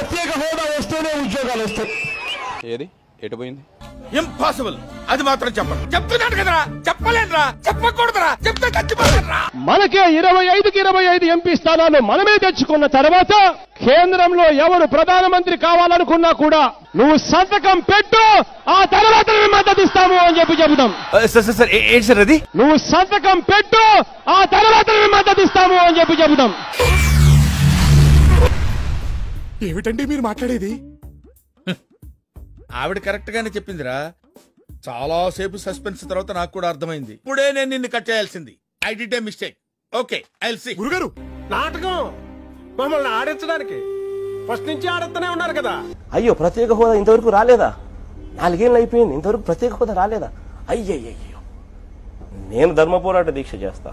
ప్రత్యేక హోదా వస్తేనే ఉద్యోగాలు వస్తాయి. ఏది ఎటు పోయింది? ఇంపాసిబుల్. అది మాత్రం చెప్పండి. చెప్తున్నాడు కదరా, చెప్పలేదురా, చెప్పకూడదురా, చెప్తే చచ్చిపోతారా. మనకే 25కి 25 ఎంపీ స్థానాలు మనమే తెచ్చుకున్న తర్వాత కేంద్రంలో ఎవరు ప్రధానమంత్రి కావాలనుకున్నా కూడా నువ్వు సంతకం పెట్టు, ఆ తర్వాత మేము మద్దతు ఇస్తాము అని చెప్పి చెబుతాం. ఏంటి సార్ అది? నువ్వు సంతకం పెట్టు, ఆ తర్వాత మేము మద్దతు ఇస్తాము అని చెప్పి చెబుతాం. ఏమిటండి మీరు మాట్లాడేది? ఆవిడ కరెక్ట్ గానే చెప్పిందిరా. చాలా సేపు సస్పెన్స్ తర్వాత నాకు కూడా అర్థమైంది. ఇప్పుడే నేను నిన్ను కట్ చేయాల్సింది. I did a mistake. Okay, I'll see. గురుగారు నాటకం మమ్మల్ని ఆడించడానికి ఫస్ట్ నుంచి ఆడుతూనే ఉన్నారు కదా. అయ్యో, ప్రత్యేక హోదా ఇంతవరకు రాలేదా? 4 ఏళ్ళు అయిపోయింది, ఇంతవరకు ప్రత్యేక హోదా రాలేదా? అయ్యయ్యో, నేను ధర్మ పోరాట దీక్ష చేస్తా.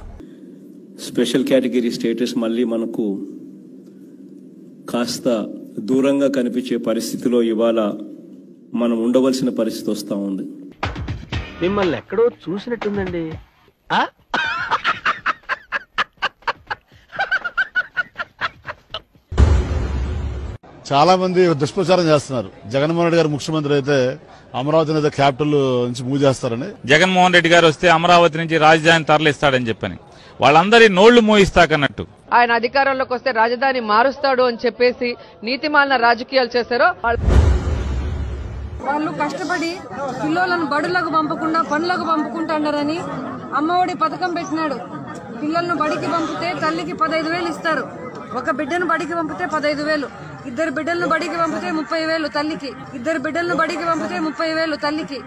స్పెషల్ కేటగిరీ స్టేటస్ మళ్ళీ మనకు కాస్త దూరంగా కనిపించే పరిస్థితిలో ఇవాళ మనం ఉండవలసిన పరిస్థితి వస్తా ఉంది. మిమ్మల్ని ఎక్కడో చూసినట్టుందండి. చాలా మంది దుష్ప్రచారం చేస్తున్నారు. జగన్మోహన్ రెడ్డి గారు ముఖ్యమంత్రి అయితే అమరావతిని ఏదో క్యాపిటల్ నుంచి మూవ్ చేస్తారని, జగన్మోహన్ రెడ్డి గారు వస్తే అమరావతి నుంచి రాజధాని తరలిస్తాడని చెప్పని వాళ్ళందరి నోళ్లు మోయిస్తాకన్నట్టు ఆయన అధికారంలోకి వస్తే రాజధాని మారుస్తాడు అని చెప్పేసి నీతిమాలిన రాజకీయాలు చేశారు. వాళ్ళు కష్టపడి పిల్లలను బడులకు పంపకుండా పనులకు పంపుకుంటారని అమ్మఒడి పథకం పెట్టినాడు. పిల్లలను బడికి పంపితే తల్లికి 15,000 ఇస్తారు, ఒక బిడ్డను బడికి పంపితే 15,000, ఇద్దరు బిడ్డలను బడికి పంపితే 30,000 తల్లికి, ఇద్దరు బిడ్డలను బడికి పంపితే 30,000 తల్లికి.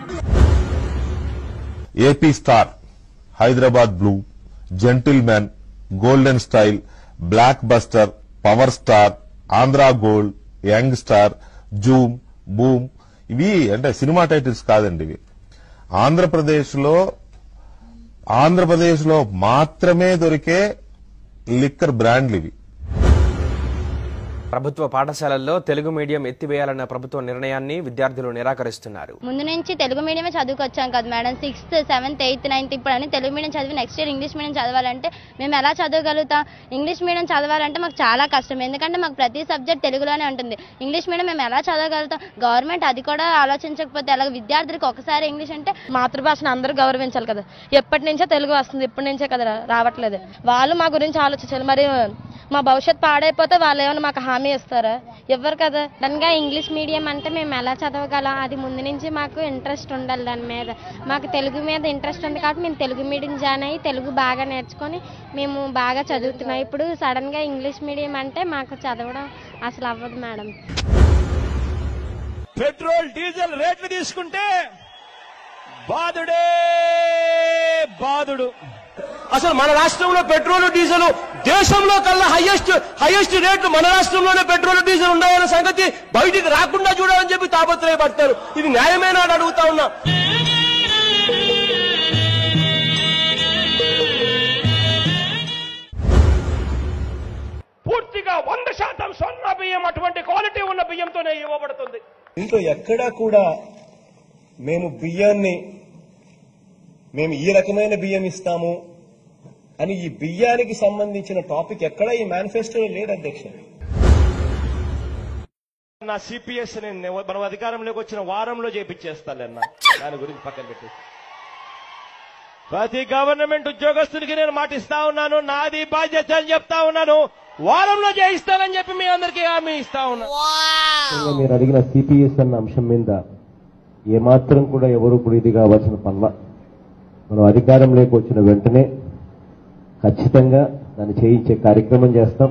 AP star, Hyderabad blue, gentleman, golden style, blockbuster, power star, Andhra gold, young star, zoom, boom, ఇవి అంటే సినిమా టైటిల్స్ కాదండి. ఇవి ఆంధ్రప్రదేశ్లో మాత్రమే దొరికే లిక్కర్ బ్రాండ్లు ఇవి. ప్రభుత్వ పాఠశాలల్లో తెలుగు మీడియం ఎత్తివేయాలన్న ప్రభుత్వ నిర్ణయాన్ని విద్యార్థులు నిరాకరిస్తున్నారు. ముందు నుంచి తెలుగు మీడియమే చదువుకొచ్చాం కదా madam. 6th 7th 8th 9th ఇప్పుడు తెలుగు మీడియం చదివి నెక్స్ట్ ఇయర్ ఇంగ్లీష్ మీడియం చదవాలంటే మేము ఎలా చదవగలుగుతాం? ఇంగ్లీష్ మీడియం చదవాలంటే మాకు చాలా కష్టం, ఎందుకంటే మాకు ప్రతి సబ్జెక్ట్ తెలుగులోనే ఉంటుంది. ఇంగ్లీష్ మీడియం మేము ఎలా చదవగలుగుతాం? గవర్నమెంట్ అది కూడా ఆలోచించకపోతే అలాగే విద్యార్థులకు ఒకసారి ఇంగ్లీష్ అంటే మాతృభాషను అందరూ గౌరవించాలి కదా. ఎప్పటి నుంచో తెలుగు వస్తుంది, ఇప్పటి నుంచే కదా రావట్లేదు. వాళ్ళు మా గురించి ఆలోచించాలి. మరి మా భవిష్యత్తు పాడైపోతే వాళ్ళు ఏమైనా మాకు హామీ ఇస్తారా? ఎవరు కదా. దానిగా ఇంగ్లీష్ మీడియం అంటే మేము ఎలా చదవగలం? అది ముందు నుంచి మాకు ఇంట్రెస్ట్ ఉండాలి దాని మీద. మాకు తెలుగు మీద ఇంట్రెస్ట్ ఉంది కాబట్టి మేము తెలుగు మీడియం జాయిన్ అయ్యి తెలుగు బాగా నేర్చుకొని మేము బాగా చదువుతున్నాం. ఇప్పుడు సడన్గా ఇంగ్లీష్ మీడియం అంటే మాకు చదవడం అసలు అవ్వదు మేడం. పెట్రోల్ డీజిల్ రేట్లు తీసుకుంటే బాధుడే బాధుడు. అసలు మన రాష్ట్రంలో పెట్రోల్ డీజిల్ దేశంలో కల్లా హైయెస్ట్ రేట్లు మన రాష్ట్రంలోనే పెట్రోల్ డీజిల్ ఉన్నాయన్న సంగతి బయటికి రాకుండా చూడాలని చెప్పి తాపత్రయపడతారు. ఇది న్యాయమేనా అని అడుగుతా ఉన్నా. పూర్తిగా 100% సొన్న బియ్యం, అటువంటి క్వాలిటీ ఉన్న బియ్యంతోనే ఇవ్వబడుతుంది. దీంట్లో ఎక్కడా కూడా మేము బియ్యాన్ని ఈ రకమైన బియ్యం ఇస్తాము అని ఈ బియ్యానికి సంబంధించిన టాపిక్ ఎక్కడ ఈ మేనిఫెస్టోలో లేదు అధ్యక్ష. నా సిపిఎస్ నేను మనం అధికారంలోకి వచ్చిన వారంలో చేపించేస్తానన్న దాని గురించి పక్కన పెట్టేసి ప్రతి గవర్నమెంట్ ఉద్యోగస్తునికి నేను మాటిస్తా ఉన్నాను, నాది బాధ్యత అని చెప్తా ఉన్నాను. వారంలో చేయిస్తానని చెప్పి మీ అందరికీ హామీ ఇస్తా ఉన్నాను. మీరు అడిగిన సిపిఎస్ అన్న అంశం మీద ఏమాత్రం కూడా ఎవరు ఇప్పుడు ఇది కావాల్సిన పనుల. మనం అధికారంలోకి వచ్చిన వెంటనే ఖచ్చితంగా దాన్ని చేయించే కార్యక్రమం చేస్తాం.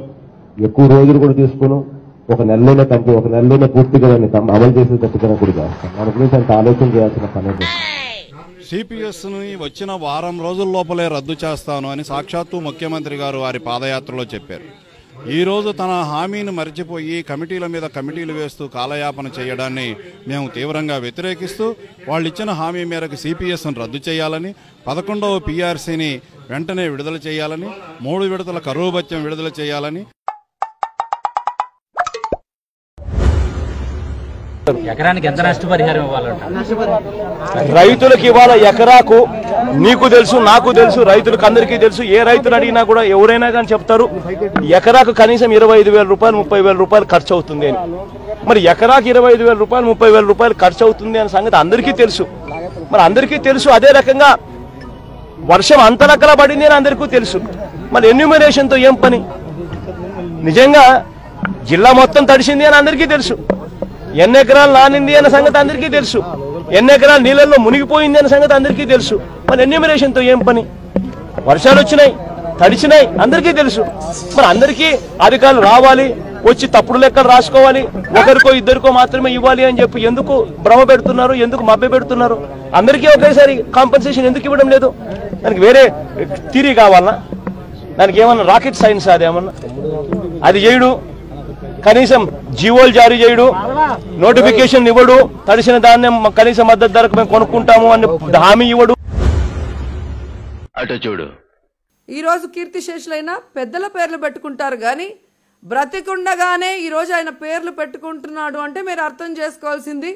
ఎక్కువ రోజులు కూడా తీసుకున్నాం. ఒక నెలలోనే పూర్తిగా దాన్ని అమలు చేసేటట్టుగా కూడా చేస్తాం. దాని గురించి అంత ఆలోచన చేయాల్సిన పని. సిపిఎస్ ని వచ్చిన వారం రోజుల లోపలే రద్దు చేస్తాను అని సాక్షాత్తు ముఖ్యమంత్రి గారు వారి పాదయాత్రలో చెప్పారు. ఈ రోజు తన హామీని మరిచిపోయి కమిటీల మీద కమిటీలు వేస్తూ కాలయాపన చేయడాన్ని మేము తీవ్రంగా వ్యతిరేకిస్తూ వాళ్ళు ఇచ్చిన హామీ మేరకు సిపిఎస్ను రద్దు చేయాలని, 11వ పిఆర్సీని వెంటనే విడుదల చేయాలని, 3 విడతల కరువు భత్యం విడుదల చేయాలని. ఎకరానికి ఎంత నష్టపరిహారం ఇవ్వాలంట రైతులకు ఇవ్వాలి? ఎకరాకు నీకు తెలుసు, నాకు తెలుసు, రైతులకు అందరికీ తెలుసు. ఏ రైతులు అడిగినా కూడా ఎవరైనా కానీ చెప్తారు ఎకరాకు కనీసం 25,000 రూపాయలు 30,000 రూపాయలు ఖర్చు అవుతుంది అని. మరి ఎకరాకి 25000 రూపాయలు 30000 రూపాయలు ఖర్చు అవుతుంది అన్న సంగతి అందరికీ తెలుసు మరి అందరికీ తెలుసు అదే రకంగా వర్షం అంతలకల పడింది అని అందరికీ తెలుసు మరి ఎన్యూమరేషన్ తో ఏం పని నిజంగా జిల్లా మొత్తం తడిసింది అని అందరికీ తెలుసు ఎన్ని ఎకరాలు నానింది అన్న సంగతి అందరికీ తెలుసు ఎన్ని ఎకరాలు నీళ్ళల్లో మునిగిపోయింది అన్న సంగతి అందరికీ తెలుసు మరి ఎన్యూమరేషన్ తో ఏం పని వర్షాలు వచ్చేనే తడిచినాయి అందరికీ తెలుసు మరి అందరికీ అధికారులు రావాలి వచ్చి తప్పుడు లెక్కలు రాసుకోవాలి ఒకరికో ఇద్దరికో మాత్రమే ఇవ్వాలి అని చెప్పి ఎందుకు భ్రమ పెడుతున్నారు ఎందుకు మబ్బె పెడుతున్నారు అందరికీ ఒకేసారి కాంపెన్సేషన్ ఎందుకు ఇవ్వడం లేదు దానికి వేరే థియరీ కావాలా దానికి ఏమన్నా రాకెట్ సైన్స్ అదేమన్నా అది చేయడు కనీసం జీవోలు జారీ చేయడు నోటిఫికేషన్ ఇవ్వడు తడిసిన ధాన్యం కనీసం మద్దతు ధరకు మేము కొనుక్కుంటాము అని హామీ ఇవ్వడు అట చూడు ఈ రోజు కీర్తిశేషులైన పెద్దల పేర్లు పెట్టుకుంటారు కానీ బ్రతికుండగానే ఈరోజు ఆయన పేర్లు పెట్టుకుంటున్నాడు అంటే మీరు అర్థం చేసుకోవాల్సింది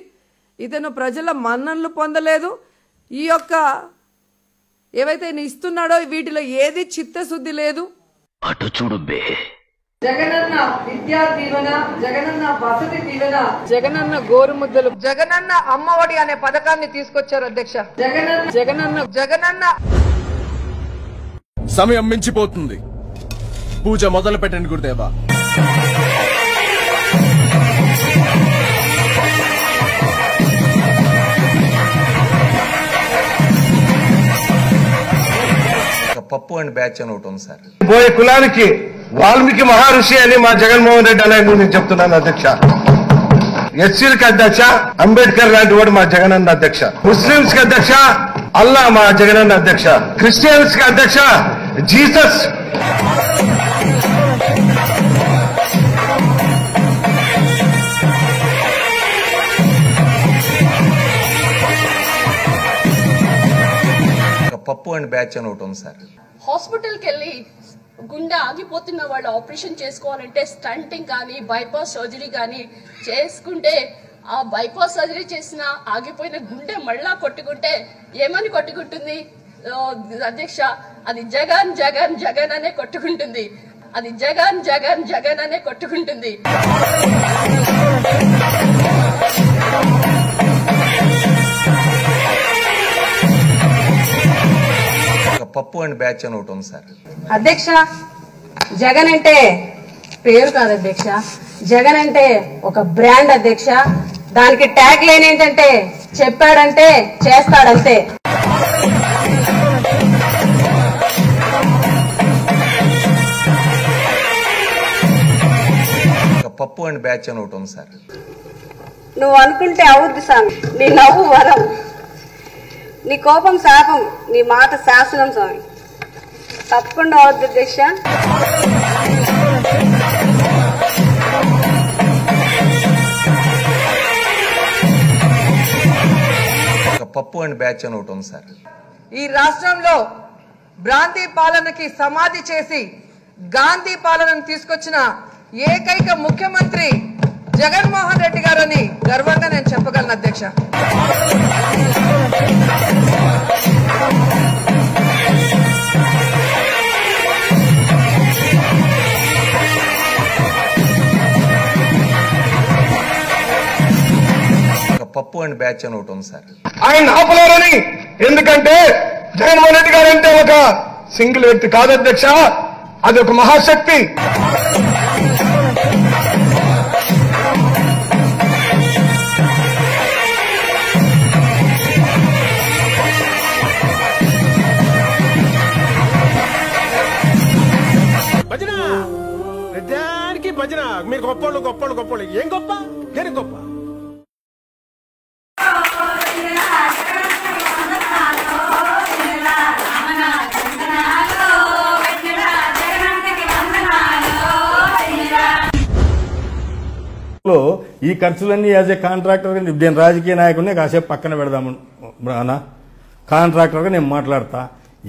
ఇతను ప్రజల మన్ననలు పొందలేదు ఈ యొక్క ఏవైతే ఇస్తున్నాడో వీటిలో ఏది చిత్తశుద్ధి లేదు అటు చూడు బే జగనన్న విద్యా దీవెన జగనన్న వసతి దీవెన జగనన్న గోరుముద్దలు జగనన్న అమ్మఒడి అనే పథకాన్ని తీసుకొచ్చారు అధ్యక్ష జగనన్న జగనన్న జగనన్న సమయం మించిపోతుంది పూజ మొదలు పెట్టండి గురుదేవా పప్పు అండ్ బ్యాచ్ అని ఒకటి ఉంది సార్ పోయే కులానికి వాల్మీకి మహర్షి అని మా జగన్మోహన్ రెడ్డి అనే నేను చెప్తున్నాను అధ్యక్ష ఎస్సీలకు అధ్యక్ష అంబేద్కర్ లాంటి వాడు మా జగనన్న అధ్యక్ష ముస్లింస్ కి అధ్యక్ష అల్లా మా జగనన్న అధ్యక్ష క్రిస్టియన్స్ కి అధ్యక్ష జీసస్ పప్పు అండ్ బ్యాచ్ అని ఒకటి ఉంది సార్ హాస్పిటల్కి వెళ్ళి గుండె ఆగిపోతున్న వాళ్ళు ఆపరేషన్ చేసుకోవాలంటే స్టంటింగ్ కానీ బైపాస్ సర్జరీ కానీ చేసుకుంటే ఆ బైపాస్ సర్జరీ చేసిన ఆగిపోయిన గుండె మళ్ళా కొట్టుకుంటే ఏమని కొట్టుకుంటుంది అధ్యక్ష అది జగన్ జగన్ జగన్ అనే కొట్టుకుంటుంది అది జగన్ జగన్ జగన్ అనే కొట్టుకుంటుంది పప్పు అండ్ బ్యాచ్ అని ఒకటి ఉంది సార్ అధ్యక్ష జగన్ అంటే పేరు కాదు అధ్యక్ష జగన్ అంటే ఒక బ్రాండ్ అధ్యక్ష దానికి ట్యాగ్ లైన్ ఏంటంటే చెప్పాడంటే చేస్తాడంతే పప్పు అండ్ బ్యాచ్ అని ఒకటి ఉంది సార్ నువ్వు అనుకుంటే అవుద్ది స్వామి నీ నవ్వు వరం నీ కోపం శాపం నీ మాట శాసనం స్వామి తప్పకుండా అవుద్ది అధ్యక్ష పప్పు అండ్ బ్యాచ్ అని ఒకటి ఉంది సార్ ఈ రాష్ట్రంలో భ్రాంతి పాలనకి సమాధి చేసి గాంధీ పాలనను తీసుకొచ్చిన ఏకైక ముఖ్యమంత్రి జగన్మోహన్ రెడ్డి గారని గర్వంగా నేను చెప్పగలను అధ్యక్ష పప్పు అండ్ బ్యాచ్ అని ఒకటి ఉంది సార్ ఆయన ఆపలేరని ఎందుకంటే జగన్మోహన్ రెడ్డి గారు అంటే ఒక సింగిల్ వ్యక్తి కాదు అధ్యక్ష అది ఒక మహాశక్తి మీరు గొప్పలు గొప్పలు గొప్పలు ఏం గొప్ప ఏం గొప్ప ఈ ఖర్చులన్నీ యాజ్ ఏ కాంట్రాక్టర్ నేను రాజకీయ నాయకుడిని కాసేపు పక్కన పెడదాము నాన్న కాంట్రాక్టర్గా నేను మాట్లాడతా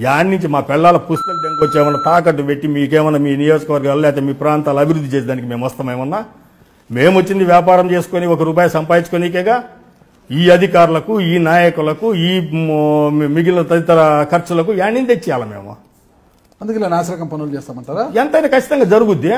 యాడ్ నుంచి మా పిల్లల పుస్తకాలు దెంకొచ్చేమన్నా తాకట్టు పెట్టి మీకేమన్నా మీ నియోజకవర్గాలు లేకపోతే మీ ప్రాంతాలు అభివృద్ధి చేసేదానికి మేము వస్తామేమన్నా మేము వచ్చింది వ్యాపారం చేసుకొని ఒక రూపాయి సంపాదించుకునేకేగా ఈ అధికారులకు ఈ నాయకులకు ఈ మిగిలిన తదితర ఖర్చులకు యాడ్ నుంచి తెచ్చేయాలి మేము అందుకే నాశరకం పనులు చేస్తామంటారా ఎంతైనా ఖచ్చితంగా జరుగుద్ది.